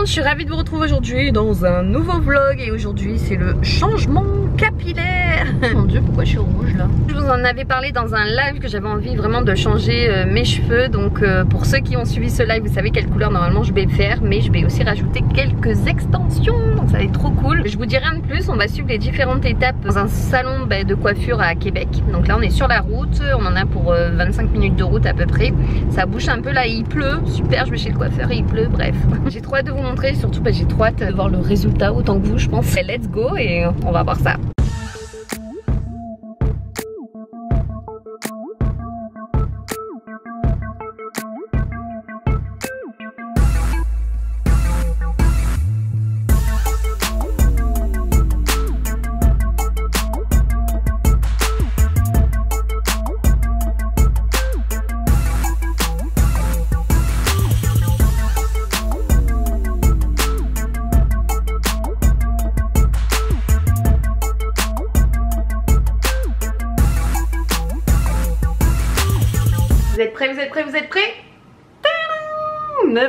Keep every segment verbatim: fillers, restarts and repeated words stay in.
monde, je suis ravie de vous retrouver aujourd'hui dans un nouveau vlog. Et aujourd'hui c'est le changement capillaire. Mon dieu, pourquoi je suis rouge là? Je vous en avais parlé dans un live que j'avais envie vraiment de changer euh, mes cheveux. Donc euh, pour ceux qui ont suivi ce live, vous savez quelle couleur normalement je vais faire, mais je vais aussi rajouter quelques extensions. Donc ça va être trop cool. Je vous dirai un de plus, on va suivre les différentes étapes dans un salon bah, de coiffure à Québec. Donc là on est sur la route, on en a pour euh, vingt-cinq minutes de route à peu près. Ça bouge un peu là, il pleut, super, je vais chez le coiffeur et il pleut, bref. J'ai trop hâte de vous montrer, surtout bah, j'ai trop hâte de voir le résultat autant que vous je pense. Et let's go et on va voir ça.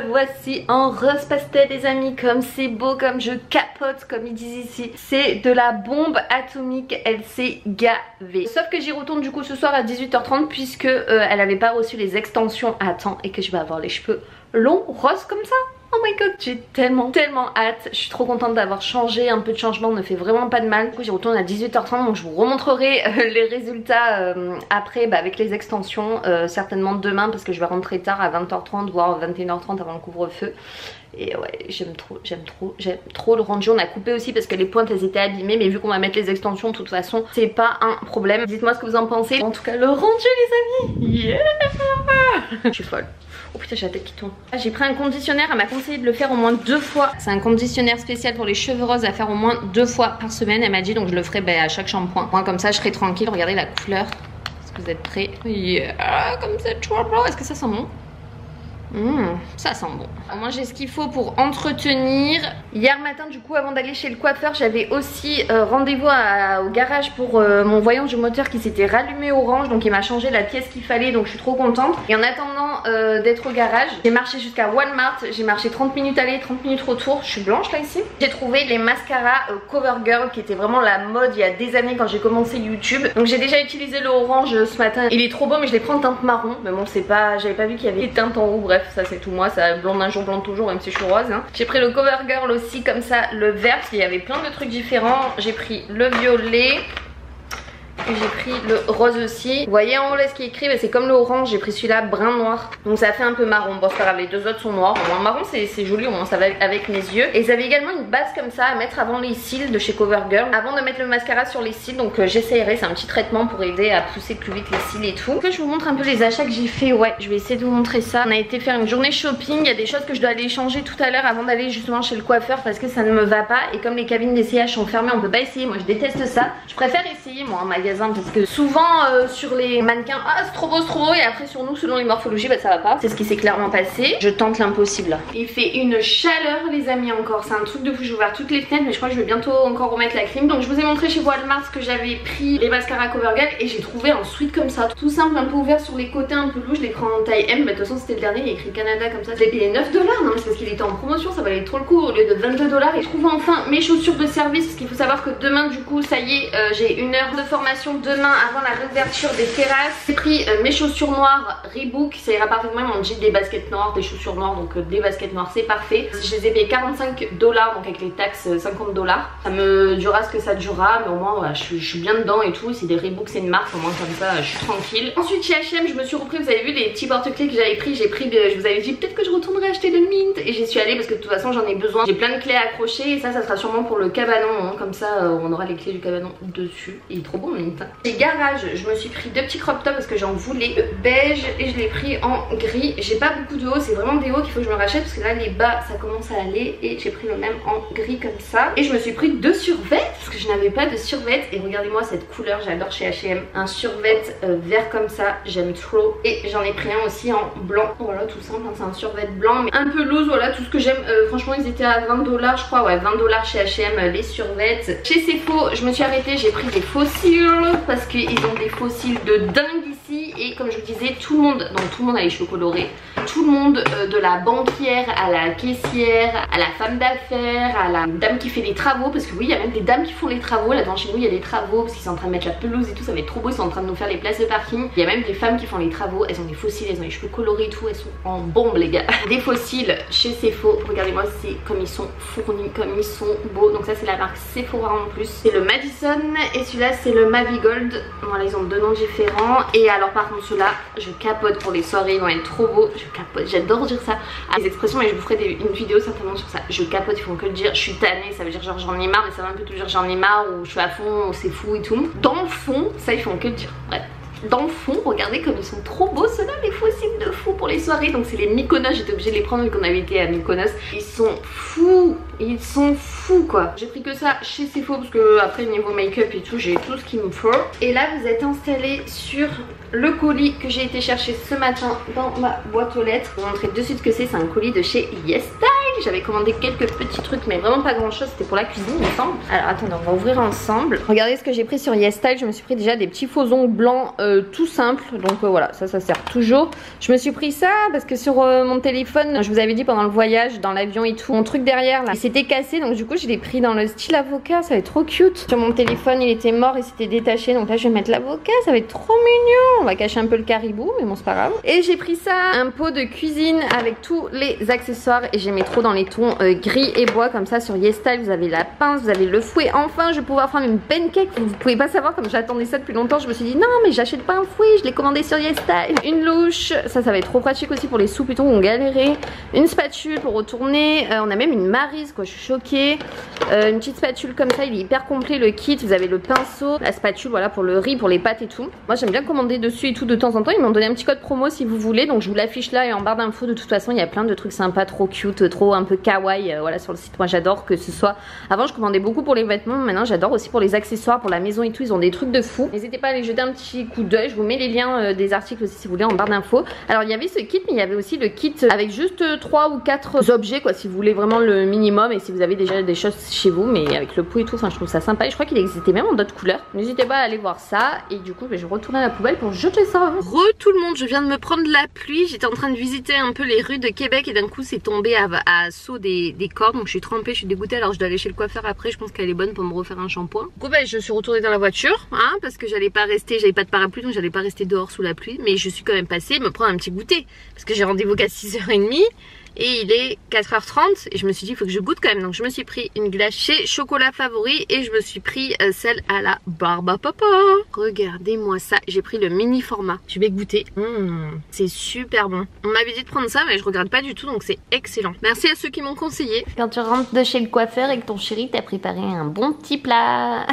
Voici en rose pastel les amis, comme c'est beau, comme je capote, comme ils disent ici. C'est de la bombe atomique, elle s'est gavée. Sauf que j'y retourne du coup ce soir à dix-huit heures trente puisque euh, elle n'avait pas reçu les extensions à temps et que je vais avoir les cheveux longs, roses comme ça. Oh my god, j'ai tellement tellement hâte. Je suis trop contente d'avoir changé, un peu de changement ne fait vraiment pas de mal. Du coup j'y retourne à dix-huit heures trente, donc je vous remontrerai euh, les résultats euh, après bah, avec les extensions, euh, certainement demain parce que je vais rentrer tard à vingt heures trente voire vingt-et-une heures trente avant le couvre-feu. Et ouais, j'aime trop, j'aime trop, j'aime trop le rendu. On a coupé aussi parce que les pointes elles étaient abîmées, mais vu qu'on va mettre les extensions de toute façon c'est pas un problème. Dites-moi ce que vous en pensez. En tout cas le rendu les amis, yeah. Je suis folle. Oh putain, j'ai la tête qui tourne. J'ai pris un conditionnaire, elle m'a conseillé de le faire au moins deux fois. C'est un conditionnaire spécial pour les cheveux roses à faire au moins deux fois par semaine, elle m'a dit. Donc je le ferai ben, à chaque shampoing. Moi comme ça je serai tranquille. Regardez la couleur. Est-ce que vous êtes prêts? Yeah, comme ça, trouble. Est-ce que ça sent bon? Mmh, ça sent bon. Moi j'ai ce qu'il faut pour entretenir. Hier matin du coup avant d'aller chez le coiffeur, j'avais aussi euh, rendez-vous au garage pour euh, mon voyant du moteur qui s'était rallumé orange. Donc il m'a changé la pièce qu'il fallait, donc je suis trop contente. Et en attendant euh, d'être au garage, j'ai marché jusqu'à Walmart. J'ai marché trente minutes aller, trente minutes retour. Je suis blanche là ici. J'ai trouvé les mascaras euh, Covergirl qui était vraiment la mode il y a des années quand j'ai commencé YouTube. Donc j'ai déjà utilisé le orange euh, ce matin. Il est trop beau mais je les prends en teinte marron. Mais bon c'est pas, j'avais pas vu qu'il y avait des teintes en haut, bref. Ça c'est tout moi, ça blonde un jour, blonde toujours, même si je suis rose hein. J'ai pris le Covergirl aussi comme ça, le vert, parce qu'il y avait plein de trucs différents. J'ai pris le violet et j'ai pris le rose aussi. Vous voyez en haut là ce qui est écrit, c'est comme le orange, j'ai pris celui-là brun noir. Donc ça fait un peu marron, bon c'est pas grave, les deux autres sont noirs. Au moins marron c'est joli, au moins ça va avec mes yeux. Et ils avaient également une base comme ça à mettre avant les cils de chez Covergirl, avant de mettre le mascara sur les cils. Donc euh, j'essayerai, c'est un petit traitement pour aider à pousser plus vite les cils et tout. Que je vous montre un peu les achats que j'ai fait, ouais je vais essayer de vous montrer ça. On a été faire une journée shopping, il y a des choses que je dois aller changer tout à l'heure avant d'aller justement chez le coiffeur parce que ça ne me va pas. Et comme les cabines d'essayage sont fermées, on peut pas essayer, moi je déteste ça. Je préfère essayer moi en magasin. Parce que souvent euh, sur les mannequins, ah c'est trop beau, c'est trop beau, et après sur nous selon les morphologies bah ça va pas. C'est ce qui s'est clairement passé. Je tente l'impossible. Il fait une chaleur les amis encore, c'est un truc de fou. J'ai ouvert toutes les fenêtres mais je crois que je vais bientôt encore remettre la clim. Donc je vous ai montré chez Walmart que j'avais pris les mascaras Covergirl et j'ai trouvé un sweat comme ça, tout simple, un peu ouvert sur les côtés, un peu louche. Je les prends en taille M, mais de toute façon c'était le dernier, il y a écrit Canada comme ça. Je l'ai payé neuf dollars, non mais c'est parce qu'il était en promotion, ça valait trop le coup au lieu de vingt-deux dollars. Et je trouve enfin mes chaussures de service parce qu'il faut savoir que demain du coup ça y est, euh, j'ai une heure de formation demain avant la réouverture des terrasses. J'ai pris euh, mes chaussures noires Rebook, ça ira parfaitement, ils m'ont dit des baskets noires, des chaussures noires, donc euh, des baskets noires c'est parfait. Je les ai payées quarante-cinq dollars, donc avec les taxes euh, cinquante dollars. Ça me durera ce que ça durera, mais au moins voilà, je, je suis bien dedans et tout. C'est des Rebook, c'est une marque, au moins comme ça je suis tranquille. Ensuite chez H et M je me suis repris, vous avez vu les petits porte-clés que j'avais pris, j'ai pris, je vous avais dit peut-être que je retournerai acheter le mint et j'y suis allée parce que de toute façon j'en ai besoin. J'ai plein de clés à accrocher et ça, ça sera sûrement pour le cabanon hein, comme ça euh, on aura les clés du cabanon dessus. Il est trop bon. Chez Garage, je me suis pris deux petits crop tops parce que j'en voulais, beige et je l'ai pris en gris. J'ai pas beaucoup de hauts, c'est vraiment des hauts qu'il faut que je me rachète parce que là les bas ça commence à aller et j'ai pris le même en gris comme ça. Et je me suis pris deux survêtes parce que je n'avais pas de survêtes et regardez-moi cette couleur, j'adore chez H et M. Un survêt euh, vert comme ça, j'aime trop. Et j'en ai pris un aussi en blanc. Voilà tout simple, hein, c'est un survêt blanc mais un peu loose, voilà tout ce que j'aime. Euh, franchement ils étaient à vingt dollars je crois, ouais vingt dollars chez H et M euh, les survêtes. Chez Sephora, je me suis arrêtée, j'ai pris des faux cils parce qu'ils ont des fossiles de dingue ici. qui est, comme je vous disais, tout le monde, donc tout le monde a les cheveux colorés, tout le monde, euh, de la banquière à la caissière, à la femme d'affaires, à la dame qui fait des travaux, parce que oui, il y a même des dames qui font les travaux, là devant chez nous il y a des travaux, parce qu'ils sont en train de mettre la pelouse et tout, ça va être trop beau, ils sont en train de nous faire les places de parking. Il y a même des femmes qui font les travaux, elles ont des fossiles, elles ont les cheveux colorés et tout, elles sont en bombe les gars. Des fossiles chez Sephora, regardez-moi, c'est comme ils sont fournis, comme ils sont beaux, donc ça c'est la marque Sephora en plus. C'est le Madison et celui-là c'est le Mavigold, voilà ils ont deux noms différents. Et alors par contre ceux-là, je capote pour les soirées, ils vont être trop beaux, je capote, j'adore dire ça, ah, les expressions, mais je vous ferai des, une vidéo certainement sur ça, je capote, ils font que le dire, je suis tannée, ça veut dire genre j'en ai marre, mais ça va un peu toujours j'en ai marre, ou je suis à fond, ou c'est fou et tout. Dans le fond, ça ils font que le dire, bref. Dans le fond, regardez comme ils sont trop beaux ceux-là, les fossiles de fou pour les soirées. Donc c'est les Mykonos, j'étais obligée de les prendre vu qu'on avait été à Mykonos. Ils sont fous, ils sont fous quoi. J'ai pris que ça chez Sephora parce que après niveau make-up et tout, j'ai tout ce qu'il me faut. Et là vous êtes installés sur le colis que j'ai été chercher ce matin dans ma boîte aux lettres. Je vous montrer de suite que c'est, c'est un colis de chez YesStyle. J'avais commandé quelques petits trucs mais vraiment pas grand chose, c'était pour la cuisine il me semble. Alors attendez, on va ouvrir ensemble. Regardez ce que j'ai pris sur YesStyle, je me suis pris déjà des petits faux ongles blancs euh, tout simple, donc euh, voilà, ça ça sert toujours. Je me suis pris ça parce que sur euh, mon téléphone, je vous avais dit pendant le voyage dans l'avion et tout, mon truc derrière là c'était cassé, donc du coup je l'ai pris dans le style avocat, ça va être trop cute. Sur mon téléphone il était mort et c'était détaché, donc là je vais mettre l'avocat, ça va être trop mignon. On va cacher un peu le caribou mais bon c'est pas grave. Et j'ai pris ça, un pot de cuisine avec tous les accessoires, et j'aimais trop dans les tons euh, gris et bois comme ça. Sur YesStyle vous avez la pince, vous avez le fouet, enfin je vais pouvoir faire une pancake, vous pouvez pas savoir comme j'attendais ça depuis longtemps, je me suis dit non mais j'achète pas un fouet, je l'ai commandé sur YesStyle. Une louche, ça ça va être trop pratique aussi pour les soupes et tout, on galérait. Une spatule pour retourner, euh, on a même une maryse quoi, je suis choquée. Euh, une petite spatule comme ça, il est hyper complet le kit, vous avez le pinceau, la spatule voilà pour le riz, pour les pâtes et tout. Moi j'aime bien commander dessus et tout de temps en temps, ils m'ont donné un petit code promo si vous voulez, donc je vous l'affiche là et en barre d'infos. De toute façon il y a plein de trucs sympas, trop cute, trop un peu kawaii, euh, voilà sur le site, moi j'adore que ce soit. Avant je commandais beaucoup pour les vêtements, maintenant j'adore aussi pour les accessoires, pour la maison et tout, ils ont des trucs de fou. N'hésitez pas à aller jeter un petit coup d'œil, je vous mets les liens des articles aussi si vous voulez en barre d'infos. Alors il y avait ce kit mais il y avait aussi le kit avec juste trois ou quatre objets quoi, si vous voulez vraiment le minimum et si vous avez déjà des choses chez vous mais avec le pot et tout, enfin je trouve ça sympa et je crois qu'il existait même en d'autres couleurs. N'hésitez pas à aller voir ça et du coup je vais retourner à la poubelle pour jeter ça. Re tout le monde, je viens de me prendre la pluie, j'étais en train de visiter un peu les rues de Québec et d'un coup c'est tombé à, à saut des, des cordes, donc je suis trempée, je suis dégoûtée, alors je dois aller chez le coiffeur après, je pense qu'elle est bonne pour me refaire un shampoing. Du coup ben, je suis retournée dans la voiture hein, parce que j'allais pas rester, j'avais pas de parapluie, donc j'allais pas rester dehors sous la pluie, mais je suis quand même passée me prendre un petit goûter parce que j'ai rendez-vous qu'à six heures trente et il est quatre heures trente et je me suis dit il faut que je goûte quand même, donc je me suis pris une glace chez Chocolat Favori et je me suis pris celle à la barbe à papa. Regardez-moi ça, j'ai pris le mini format, je vais goûter. Mmh, c'est super bon, on m'avait dit de prendre ça mais je regarde pas du tout, donc c'est excellent, merci à ceux qui m'ont conseillé. Quand tu rentres de chez le coiffeur et que ton chéri t'a préparé un bon petit plat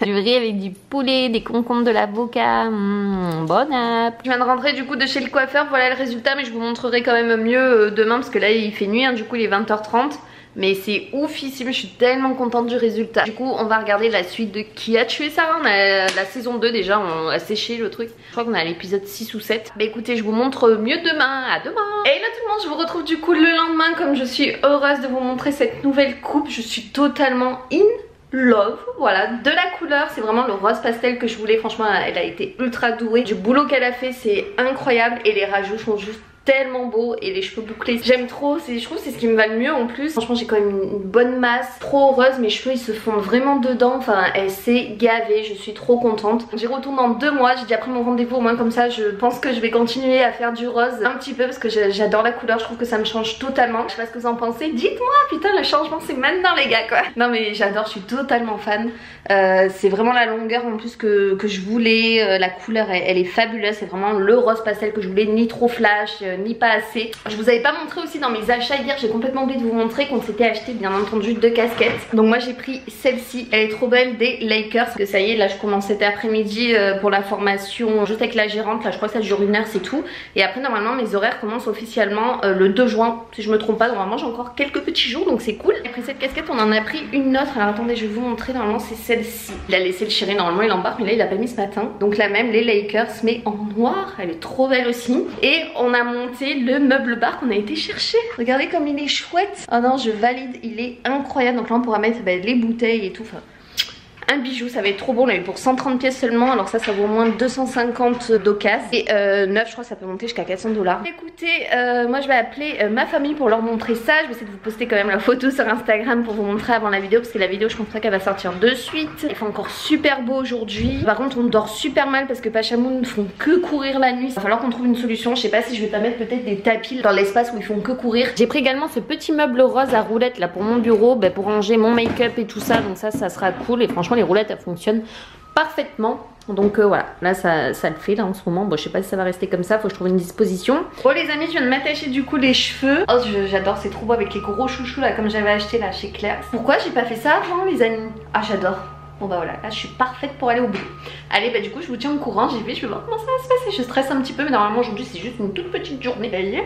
du riz avec du poulet, des concombres, de l'avocat, mmh, bon app. Je viens de rentrer du coup de chez le coiffeur, voilà le résultat, mais je vous montrerai quand même mieux demain parce que là il fait nuit hein, du coup il est vingt heures trente mais c'est oufissime, je suis tellement contente du résultat. Du coup on va regarder la suite de Qui a tué Sarah, on a la saison deux déjà, on a séché le truc, je crois qu'on a l'épisode six ou sept. Bah écoutez, je vous montre mieux demain, à demain. Et là tout le monde, je vous retrouve du coup le lendemain, comme je suis heureuse de vous montrer cette nouvelle coupe, je suis totalement in love, voilà, de la couleur, c'est vraiment le rose pastel que je voulais, franchement elle a été ultra douée, du boulot qu'elle a fait c'est incroyable et les rajouts sont juste tellement beau et les cheveux bouclés j'aime trop, je trouve c'est ce qui me va le mieux en plus. Franchement j'ai quand même une, une bonne masse, trop heureuse, mes cheveux ils se fondent vraiment dedans, enfin elle s'est gavée, je suis trop contente. J'y retourne dans deux mois, j'ai déjà pris mon rendez-vous, au moins comme ça je pense que je vais continuer à faire du rose un petit peu parce que j'adore la couleur, je trouve que ça me change totalement. Je sais pas ce que vous en pensez, dites-moi, putain le changement c'est maintenant les gars quoi. Non mais j'adore, je suis totalement fan, euh, c'est vraiment la longueur en plus que, que je voulais, euh, la couleur elle, elle est fabuleuse, c'est vraiment le rose pastel que je voulais, ni trop flash, euh, ni pas assez. Je vous avais pas montré aussi dans mes achats hier, j'ai complètement oublié de vous montrer qu'on s'était acheté bien entendu deux casquettes. Donc moi j'ai pris celle-ci, elle est trop belle, des Lakers, parce que ça y est là je commence cet après-midi pour la formation juste avec la gérante, là je crois que ça dure une heure c'est tout. Et après normalement mes horaires commencent officiellement le deux juin si je me trompe pas, donc normalement j'ai encore quelques petits jours donc c'est cool. Après cette casquette on en a pris une autre, alors attendez je vais vous montrer, normalement c'est celle-ci. Il a laissé le chéri, normalement il embarque mais là il l'a pas mis ce matin. Donc la même, les Lakers mais en noir, elle est trop belle aussi. Et on a montré le meuble bar qu'on a été chercher. Regardez comme il est chouette. Oh non, je valide, il est incroyable. Donc là on pourra mettre bah, les bouteilles et tout. Enfin, un bijou, ça va être trop bon. On l'a eu pour cent trente pièces seulement, alors ça ça vaut au moins deux cent cinquante d'occasion et euh, neuf je crois, ça peut monter jusqu'à quatre cents dollars. Écoutez, euh, moi je vais appeler euh, ma famille pour leur montrer ça. Je vais essayer de vous poster quand même la photo sur Instagram pour vous montrer avant la vidéo, parce que la vidéo je pense pas qu'elle va sortir de suite. Il fait encore super beau aujourd'hui, par contre on dort super mal parce que Pachamoun ne font que courir la nuit. Il va falloir qu'on trouve une solution, je sais pas si je vais pas mettre peut-être des tapis dans l'espace où ils font que courir. J'ai pris également ce petit meuble rose à roulettes là pour mon bureau, bah, pour ranger mon make-up et tout ça, donc ça ça sera cool. Et franchement les roulettes elles fonctionnent parfaitement. Donc euh, voilà, là ça, ça le fait là en ce moment. Bon, je sais pas si ça va rester comme ça, faut que je trouve une disposition. Bon les amis, je viens de m'attacher du coup les cheveux. Oh j'adore, ces trop beau avec les gros chouchous là comme j'avais acheté là chez Claire. Pourquoi j'ai pas fait ça avant les amis? Ah j'adore. Bon bah voilà, là je suis parfaite pour aller au bout. Allez bah du coup je vous tiens au courant, j'ai fait, je vais voir comment ça va se passer. Je stresse un petit peu mais normalement aujourd'hui c'est juste une toute petite journée. Yeah, yeah.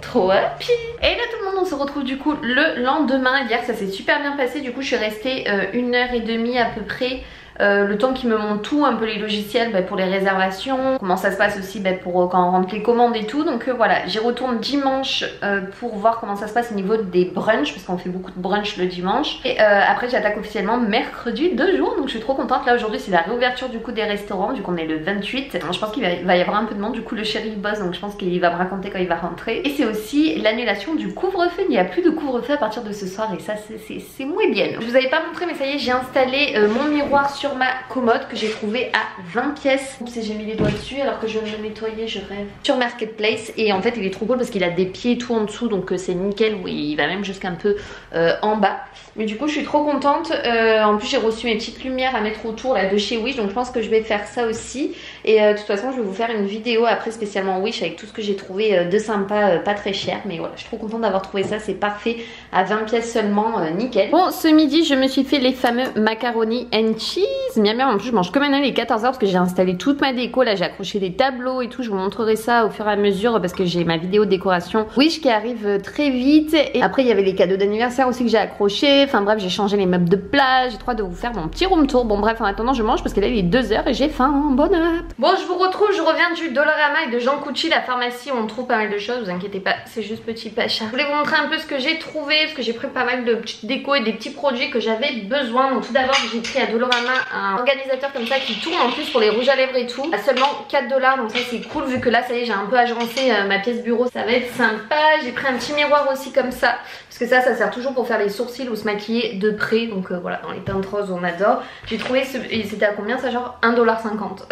Trop happy. Et là tout le monde on se retrouve du coup le lendemain. Hier ça s'est super bien passé, du coup je suis restée euh, une heure et demie à peu près. Euh, le temps qui me monte tout, un peu les logiciels bah, pour les réservations, comment ça se passe aussi bah, pour euh, quand on rentre les commandes et tout. Donc euh, voilà, j'y retourne dimanche euh, pour voir comment ça se passe au niveau des brunchs, parce qu'on fait beaucoup de brunch le dimanche. Et euh, après j'attaque officiellement mercredi, deux jours, donc je suis trop contente. Là aujourd'hui c'est la réouverture du coup des restaurants, du coup on est le vingt-huit. Alors, je pense qu'il va y avoir un peu de monde, du coup le chéri bosse, donc je pense qu'il va me raconter quand il va rentrer. Et c'est aussi l'annulation du couvre-feu, il n'y a plus de couvre-feu à partir de ce soir et ça c'est moins bien. Je vous avais pas montré mais ça y est, j'ai installé euh, mon miroir sur ma commode que j'ai trouvé à vingt pièces. J'ai mis les doigts dessus alors que je me nettoyais, je rêve. Sur Marketplace, et en fait il est trop cool parce qu'il a des pieds et tout en dessous, donc c'est nickel. Oui, il va même jusqu'un peu euh, en bas. Mais du coup je suis trop contente. Euh, en plus j'ai reçu mes petites lumières à mettre autour là de chez Wish, donc je pense que je vais faire ça aussi. Et euh, de toute façon je vais vous faire une vidéo après spécialement Wish avec tout ce que j'ai trouvé euh, de sympa, euh, pas très cher. Mais voilà, je suis trop contente d'avoir trouvé ça, c'est parfait à vingt pièces seulement, euh, nickel. Bon, ce midi je me suis fait les fameux macaroni and cheese. Miam miam, en plus je mange comme un âne, les quatorze heures parce que j'ai installé toute ma déco, là j'ai accroché des tableaux et tout, je vous montrerai ça au fur et à mesure parce que j'ai ma vidéo décoration Wish qui arrive très vite. Et après il y avait les cadeaux d'anniversaire aussi que j'ai accroché, enfin bref j'ai changé les meubles de plage, j'ai trop hâte de vous faire mon petit room tour. Bon bref, en attendant je mange parce que là il est deux heures et j'ai faim, hein. Bonne app. Bon je vous retrouve, je reviens du Dolorama et de Jean Coutu, la pharmacie où on trouve pas mal de choses, vous inquiétez pas, c'est juste petit Pacha. Je voulais vous montrer un peu ce que j'ai trouvé parce que j'ai pris pas mal de petites décos et des petits produits que j'avais besoin. Donc tout d'abord j'ai pris à Dolorama un organisateur comme ça qui tourne en plus pour les rouges à lèvres et tout à seulement quatre dollars, donc ça c'est cool vu que là ça y est j'ai un peu agencé euh, ma pièce bureau, ça va être sympa. J'ai pris un petit miroir aussi comme ça parce que ça ça sert toujours pour faire les sourcils ou se maquiller de près, donc euh, voilà, dans les teintes roses on adore. J'ai trouvé ce... c'était à combien ça, genre un dollar cinquante.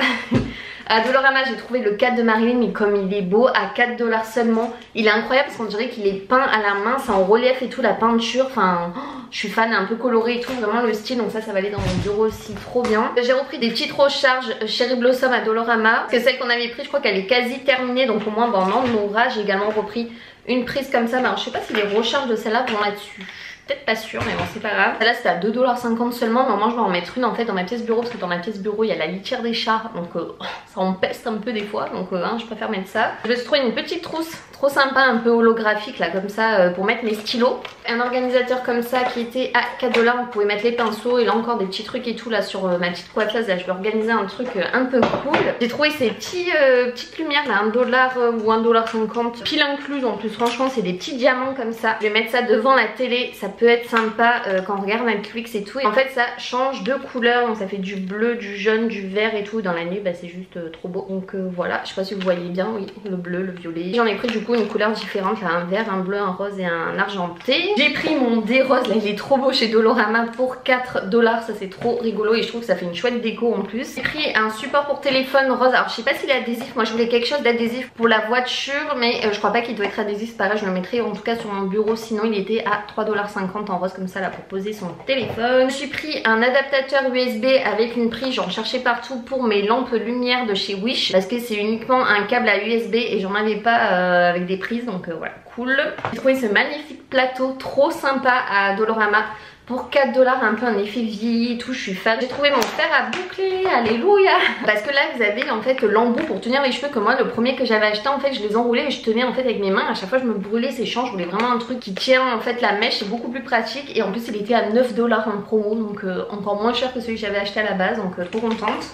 À Dolorama j'ai trouvé le cadre de Marilyn, mais comme il est beau, à quatre dollars seulement. Il est incroyable parce qu'on dirait qu'il est peint à la main, c'est en relief et tout, la peinture, enfin oh, je suis fan, un peu coloré et tout, vraiment le style, donc ça ça va aller dans mon bureau aussi, trop bien. J'ai repris des petites recharges Cherry Blossom à Dolorama parce que celle qu'on avait prise je crois qu'elle est quasi terminée, donc au moins bon, on en aura. J'ai également repris une prise comme ça, mais alors je sais pas si les recharges de celle-là vont là-dessus, peut-être pas sûre, mais bon c'est pas grave. Là c'était à deux dollars cinquante seulement. Normalement je vais en mettre une en fait dans ma pièce bureau parce que dans ma pièce bureau il y a la litière des chats, donc euh, ça en peste un peu des fois, donc euh, hein, je préfère mettre ça. Je vais se trouver une petite trousse trop sympa, un peu holographique là comme ça, euh, pour mettre mes stylos. Un organisateur comme ça qui était à quatre dollars, vous pouvez mettre les pinceaux et là encore des petits trucs et tout là sur euh, ma petite coiffeuse là, je vais organiser un truc euh, un peu cool. J'ai trouvé ces petits, euh, petites lumières là, un dollar euh, ou un dollar cinquante pile inclus, en plus franchement c'est des petits diamants comme ça. Je vais mettre ça devant la télé, ça peut être sympa euh, quand on regarde Netflix et tout. Et en fait ça change de couleur, donc ça fait du bleu, du jaune, du vert et tout. Dans la nuit bah, c'est juste euh, trop beau. Donc euh, voilà, je sais pas si vous voyez bien, oui, le bleu, le violet. J'en ai pris du coup une couleur différente, là, un vert, un bleu, un rose et un argenté. J'ai pris mon dé rose, là il est trop beau chez Dolorama pour quatre dollars, ça c'est trop rigolo et je trouve que ça fait une chouette déco en plus. J'ai pris un support pour téléphone rose, alors je sais pas s'il est adhésif, moi je voulais quelque chose d'adhésif pour la voiture mais euh, je crois pas qu'il doit être adhésif, c'est pareil, je le mettrai en tout cas sur mon bureau, sinon il était à trois dollars cinquante en rose comme ça là pour poser son téléphone. J'ai pris un adaptateur U S B avec une prise, j'en cherchais partout pour mes lampes lumière de chez Wish parce que c'est uniquement un câble à U S B et j'en avais pas euh, avec des prises, donc euh, voilà, cool. J'ai trouvé ce magnifique plateau trop sympa à Dolorama pour quatre dollars, un peu un effet vieilli et tout, je suis fan. J'ai trouvé mon fer à boucler, alléluia. Parce que là vous avez en fait l'embout pour tenir les cheveux, que moi le premier que j'avais acheté en fait je les enroulais et je tenais en fait avec mes mains, à chaque fois je me brûlais ces champs, je voulais vraiment un truc qui tient en fait la mèche, c'est beaucoup plus pratique. Et en plus il était à neuf dollars en promo, donc euh, encore moins cher que celui que j'avais acheté à la base, donc euh, trop contente.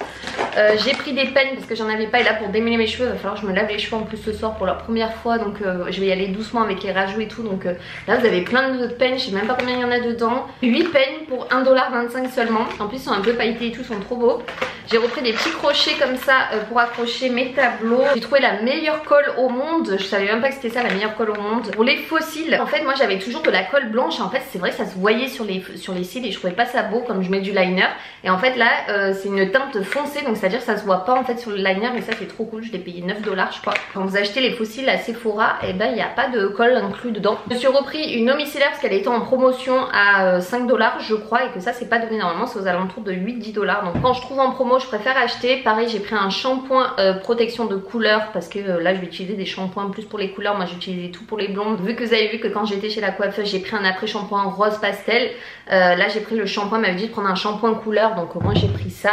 Euh, j'ai pris des peignes parce que j'en avais pas et là pour démêler mes cheveux il va falloir que je me lave les cheveux en plus ce soir pour la première fois, donc euh, je vais y aller doucement avec les rajouts et tout, donc euh, là vous avez plein de peignes, je sais même pas combien il y en a dedans. huit peignes pour un dollar vingt-cinq seulement. En plus ils sont un peu pailletés et tout, ils sont trop beaux. J'ai repris des petits crochets comme ça pour accrocher mes tableaux. J'ai trouvé la meilleure colle au monde. Je savais même pas que c'était ça, la meilleure colle au monde. Pour les fossiles, en fait moi j'avais toujours de la colle blanche. En fait c'est vrai que ça se voyait sur les, sur les cils et je trouvais pas ça beau comme je mets du liner. Et en fait là euh, c'est une teinte foncée, donc c'est à dire que ça se voit pas en fait sur le liner. Mais ça c'est trop cool, je l'ai payé neuf dollars je crois. Quand vous achetez les fossiles à Sephora, et eh ben il n'y a pas de colle inclus dedans. Je me suis repris une eau micellaire parce qu'elle était en promotion à cinq dollars je crois. Et que ça c'est pas donné normalement, c'est aux alentours de huit à dix dollars. Donc quand je trouve en promo je préfère acheter. Pareil j'ai pris un shampoing euh, protection de couleur parce que euh, là je vais utiliser des shampoings plus pour les couleurs. Moi j'utilisais tout pour les blondes. Vu que vous avez vu que quand j'étais chez la coiffeuse j'ai pris un après shampoing rose pastel, euh, là j'ai pris le shampoing, m'avait dit de prendre un shampoing couleur, donc au moins j'ai pris ça.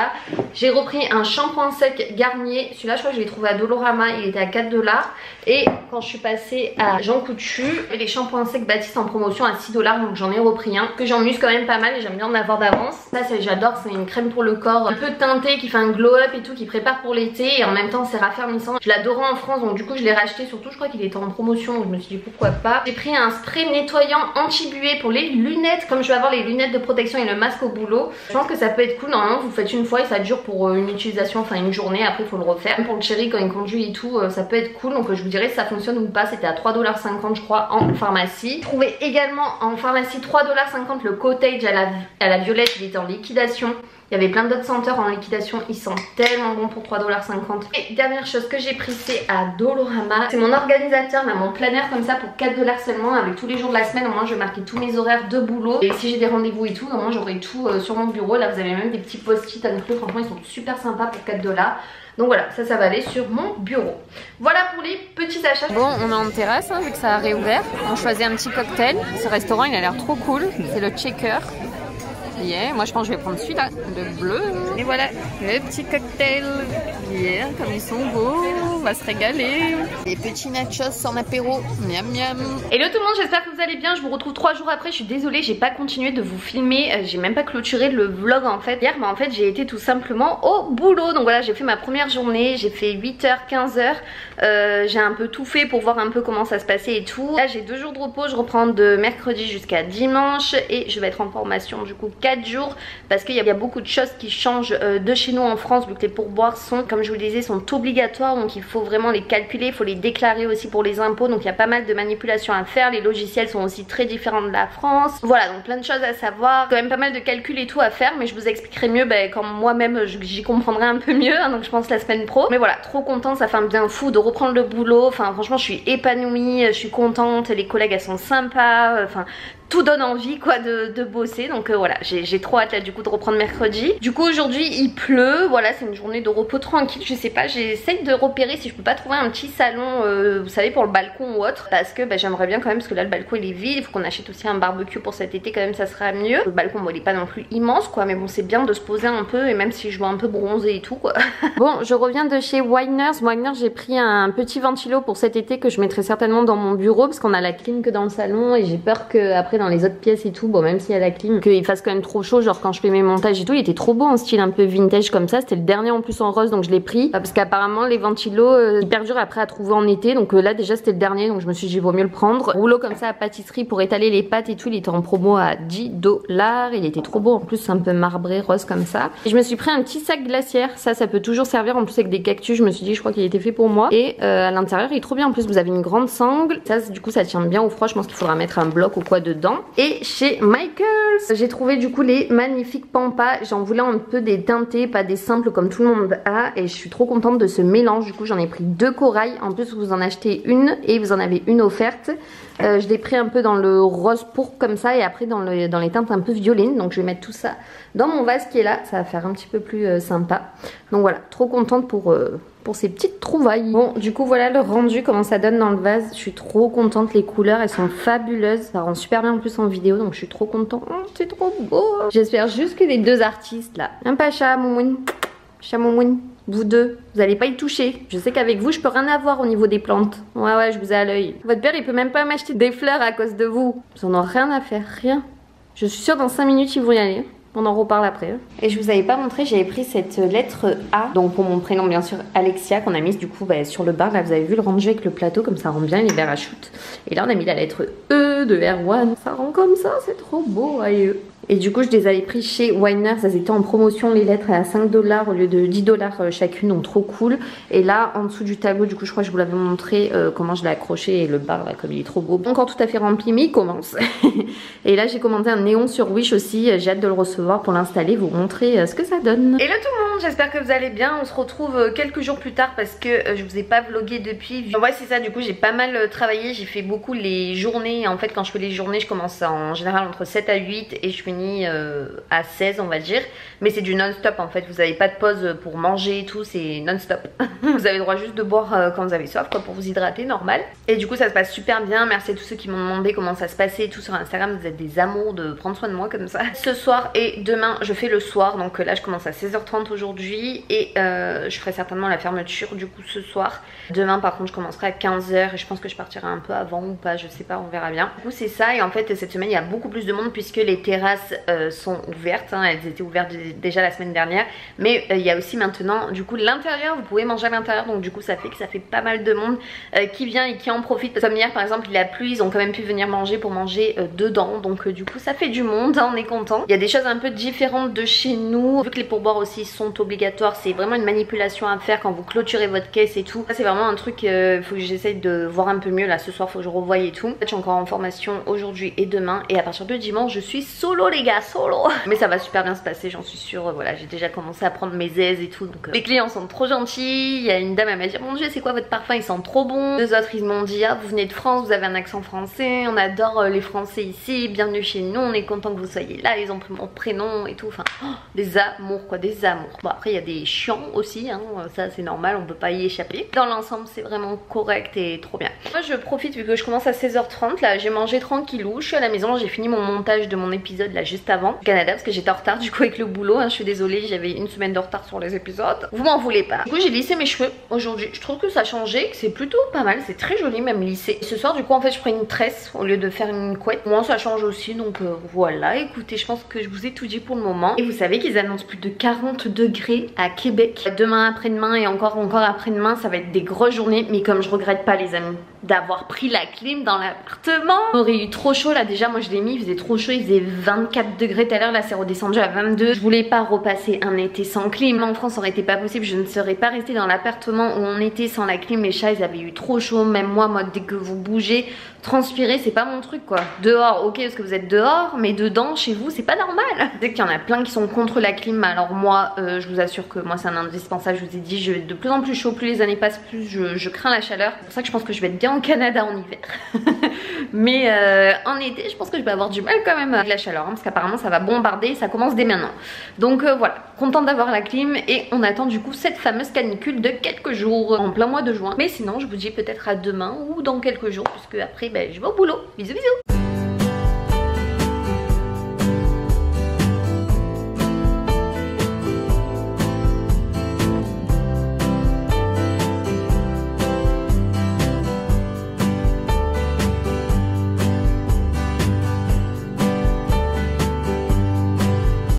J'ai repris un shampoing sec Garnier, celui-là je crois que je l'ai trouvé à Dolorama, il était à quatre dollars. Et quand je suis passée à Jean Coutu, les shampoings secs Baptiste en promotion à six dollars, donc j'en ai repris un que j'en use quand même pas mal et j'aime bien en avoir d'avance. Ça j'adore, c'est une crème pour le corps un peu teintée qui fait un glow up et tout, qui prépare pour l'été et en même temps c'est raffermissant. Je l'adorais en France donc du coup je l'ai racheté, surtout je crois qu'il était en promotion donc je me suis dit pourquoi pas. J'ai pris un spray nettoyant anti-buée pour les lunettes, comme je vais avoir les lunettes de protection et le masque au boulot. Je pense que ça peut être cool, normalement vous faites une fois et ça dure pour une utilisation, enfin une journée, après il faut le refaire. Même pour le chéri quand il conduit et tout, ça peut être cool, donc je vous dirai si ça fonctionne ou pas. C'était à trois dollars cinquante je crois en pharmacie. J'ai trouvé également en pharmacie trois dollars cinquante le cottage à la, à la violette, il était en liquidation. Il y avait plein d'autres senteurs en liquidation, ils sentent tellement bon pour trois dollars cinquante. Et dernière chose que j'ai pris, c'est à Dolorama. C'est mon organisateur, mais mon planner comme ça pour quatre dollars seulement, avec tous les jours de la semaine. Au moins je vais marquer tous mes horaires de boulot. Et si j'ai des rendez-vous et tout, au moins j'aurai tout euh, sur mon bureau. Là vous avez même des petits post-it à inclure, franchement ils sont super sympas pour quatre dollars. Donc voilà, ça, ça va aller sur mon bureau. Voilà pour les petits achats. Bon, on est en terrasse, hein, vu que ça a réouvert. On choisit un petit cocktail. Ce restaurant, il a l'air trop cool. C'est le Checker. Yeah, moi je pense que je vais prendre celui-là, le bleu. Et voilà, le petit cocktail. Yeah, comme ils sont beaux, on va se régaler. Les petits nachos en apéro, miam miam. Hello tout le monde, j'espère que vous allez bien. Je vous retrouve trois jours après. Je suis désolée, j'ai pas continué de vous filmer. J'ai même pas clôturé le vlog en fait hier, mais en fait j'ai été tout simplement au boulot. Donc voilà, j'ai fait ma première journée. J'ai fait huit heures, quinze heures. Euh, j'ai un peu tout fait pour voir un peu comment ça se passait et tout. Là j'ai deux jours de repos. Je reprends de mercredi jusqu'à dimanche. Et je vais être en formation du coup quatre jours parce qu'il y, y a beaucoup de choses qui changent euh, de chez nous en France, vu que les pourboires sont, comme je vous le disais, sont obligatoires, donc il faut vraiment les calculer, il faut les déclarer aussi pour les impôts, donc il y a pas mal de manipulations à faire. Les logiciels sont aussi très différents de la France, voilà, donc plein de choses à savoir, quand même pas mal de calculs et tout à faire, mais je vous expliquerai mieux ben, quand moi-même j'y comprendrai un peu mieux, hein, donc je pense la semaine pro. Mais voilà, trop content, ça fait un bien fou de reprendre le boulot, enfin franchement je suis épanouie, je suis contente, les collègues elles sont sympas, enfin tout donne envie quoi de, de bosser, donc euh, voilà, j'ai trop hâte là du coup de reprendre mercredi. Du coup aujourd'hui il pleut, voilà, c'est une journée de repos tranquille. Je sais pas, j'essaye de repérer si je peux pas trouver un petit salon, euh, vous savez, pour le balcon ou autre, parce que bah, j'aimerais bien quand même, parce que là le balcon il est vide, il faut qu'on achète aussi un barbecue pour cet été quand même, ça sera mieux. Le balcon bon, il est pas non plus immense quoi, mais bon c'est bien de se poser un peu, et même si je vois un peu bronzée et tout quoi. Bon, je reviens de chez Winners. Winners, j'ai pris un petit ventilo pour cet été que je mettrai certainement dans mon bureau, parce qu'on a la clim que dans le salon, et j'ai peur que après dans les autres pièces et tout, bon même s'il y a la clim, qu'il fasse quand même trop chaud, genre quand je fais mes montages et tout. Il était trop beau en style un peu vintage comme ça, c'était le dernier en plus en rose, donc je l'ai pris parce qu'apparemment les ventilos euh, hyper durs après à trouver en été, donc euh, là déjà c'était le dernier, donc je me suis dit vaut mieux le prendre. Rouleau comme ça à pâtisserie pour étaler les pâtes et tout, il était en promo à dix dollars, il était trop beau en plus, un peu marbré rose comme ça. Et je me suis pris un petit sac glaciaire, ça ça peut toujours servir en plus avec des cactus, je me suis dit je crois qu'il était fait pour moi. Et euh, à l'intérieur il est trop bien, en plus vous avez une grande sangle, ça du coup ça tient bien au froid, je pense qu'il faudra mettre un bloc ou quoi dedans. Et chez Michaels, j'ai trouvé du coup les magnifiques pampas. J'en voulais un peu des teintés, pas des simples comme tout le monde a, et je suis trop contente de ce mélange. Du coup j'en ai pris deux corail, en plus vous en achetez une et vous en avez une offerte. Euh, je l'ai pris un peu dans le rose pourpre comme ça, et après dans, le, dans les teintes un peu violines, donc je vais mettre tout ça dans mon vase qui est là, ça va faire un petit peu plus euh, sympa. Donc voilà, trop contente pour... Euh pour ces petites trouvailles. Bon du coup voilà le rendu, comment ça donne dans le vase, je suis trop contente, les couleurs elles sont fabuleuses, ça rend super bien en plus en vidéo, donc je suis trop contente, oh, c'est trop beau. J'espère juste que les deux artistes là, un pacha Moumoun, Cha Moumoun, vous deux, vous allez pas y toucher. Je sais qu'avec vous je peux rien avoir au niveau des plantes. Ouais ouais, je vous ai à l'œil. Votre père il peut même pas m'acheter des fleurs à cause de vous. Ils en ont rien à faire, rien. Je suis sûre dans cinq minutes ils vont y aller. On en reparle après. Et je vous avais pas montré, j'avais pris cette lettre A, donc pour mon prénom bien sûr, Alexia, qu'on a mise du coup bah, sur le bar. Là vous avez vu le rangé avec le plateau, comme ça rend bien les verres à shoot. Et là on a mis la lettre E de Erwan, ça rend comme ça, c'est trop beau. Aïe. Et du coup je les avais pris chez Winners, elles étaient en promotion, les lettres à cinq dollars au lieu de dix dollars chacune, donc trop cool. Et là en dessous du tableau, du coup je crois que je vous l'avais montré euh, comment je l'ai accroché, et le bar là comme il est trop beau, encore tout à fait rempli mais il commence. Et là j'ai commandé un néon sur Wish aussi, j'ai hâte de le recevoir pour l'installer, vous montrer ce que ça donne. Hello tout le monde, j'espère que vous allez bien, on se retrouve quelques jours plus tard parce que je vous ai pas vlogué depuis. Ouais c'est ça, du coup j'ai pas mal travaillé, j'ai fait beaucoup les journées, en fait quand je fais les journées je commence en général entre sept à huit et je finis euh, à seize on va dire, mais c'est du non-stop en fait, vous avez pas de pause pour manger et tout, c'est non-stop. Vous avez le droit juste de boire euh, quand vous avez soif quoi, pour vous hydrater normal, et du coup ça se passe super bien, merci à tous ceux qui m'ont demandé comment ça se passait et tout sur Instagram, vous êtes des amours de prendre soin de moi comme ça. Ce soir et demain je fais le soir, donc là je commence à seize heures trente aujourd'hui et euh, je ferai certainement la fermeture du coup ce soir. Demain par contre je commencerai à quinze heures et je pense que je partirai un peu avant ou pas, je sais pas, on verra bien. Du coup c'est ça, et en fait cette semaine il y a beaucoup plus de monde puisque les terrasses euh, sont ouvertes, hein. Elles étaient ouvertes déjà la semaine dernière, mais euh, il y a aussi maintenant du coup l'intérieur, vous pouvez manger à l'intérieur, donc du coup ça fait que ça fait pas mal de monde euh, qui vient et qui en profite. Comme hier par exemple il a plu, ils ont quand même pu venir manger pour manger euh, dedans, donc euh, du coup ça fait du monde, hein, on est content. Il y a des choses un peu différentes de chez nous, vu que les pourboires aussi sont obligatoires, c'est vraiment une manipulation à faire quand vous clôturez votre caisse et tout. Ça c'est vraiment un truc, euh, faut que j'essaye de voir un peu mieux là ce soir, faut que je revoie et tout. En fait, je suis encore en formation aujourd'hui et demain, et à partir de dimanche je suis solo les gars, solo. Mais ça va super bien se passer, j'en suis sûre, voilà, j'ai déjà commencé à prendre mes aises et tout, donc euh, les clients sont trop gentils. Il y a une dame, elle m'a dit mon dieu c'est quoi votre parfum, il sent trop bon. Deux autres ils m'ont dit ah vous venez de France, vous avez un accent français, on adore euh, les Français ici, bienvenue chez nous, on est content que vous soyez là. Ils ont pris mon prénom et tout, enfin oh, des amours quoi, des amours. Bon après il y a des chiants aussi, hein, ça c'est normal, on peut pas y échapper. Dans l'ensemble c'est vraiment correct et trop bien. Moi je profite vu que je commence à seize heures trente, là j'ai mangé tranquillou, je suis à la maison, j'ai fini mon montage de mon épisode là juste avant au Canada parce que j'étais en retard du coup avec le boulot, hein, je suis désolée, j'avais une semaine de retard sur les épisodes, vous m'en voulez pas. Du coup j'ai lissé mes cheveux aujourd'hui, je trouve que ça a changé, que c'est plutôt pas mal, c'est très joli même lissé. Et ce soir du coup en fait je prends une tresse au lieu de faire une couette, moi ça change aussi, donc euh, voilà. Écoutez je pense que je vous ai tout dit pour le moment, et vous savez qu'ils annoncent plus de quarante degrés à Québec demain, après-demain et encore encore après-demain, ça va être des grosses journées, mais comme je regrette pas les amis d'avoir pris la clim dans l'appartement, on aurait eu trop chaud là déjà, moi je l'ai mis, il faisait trop chaud, il faisait vingt-quatre degrés tout à l'heure, là c'est redescendu à vingt-deux, je voulais pas repasser un été sans clim, en France ça aurait été pas possible, je ne serais pas restée dans l'appartement où on était sans la clim, les chats ils avaient eu trop chaud, même moi, moi dès que vous bougez, transpirer c'est pas mon truc quoi, dehors ok parce que vous êtes dehors, mais dedans chez vous c'est pas normal. Dès qu'il y en a plein qui sont contre la clim, alors moi euh, je vous assure que moi c'est un indispensable, je vous ai dit je vais être de plus en plus chaud, plus les années passent plus je, je crains la chaleur, c'est pour ça que je pense que je vais être bien au Canada en hiver. Mais euh, en été je pense que je vais avoir du mal quand même avec la chaleur, hein, parce qu'apparemment ça va bombarder, ça commence dès maintenant, donc euh, voilà, contente d'avoir la clim, et on attend du coup cette fameuse canicule de quelques jours en plein mois de juin, mais sinon je vous dis peut-être à demain ou dans quelques jours puisque après ben, je vais au boulot, bisous bisous.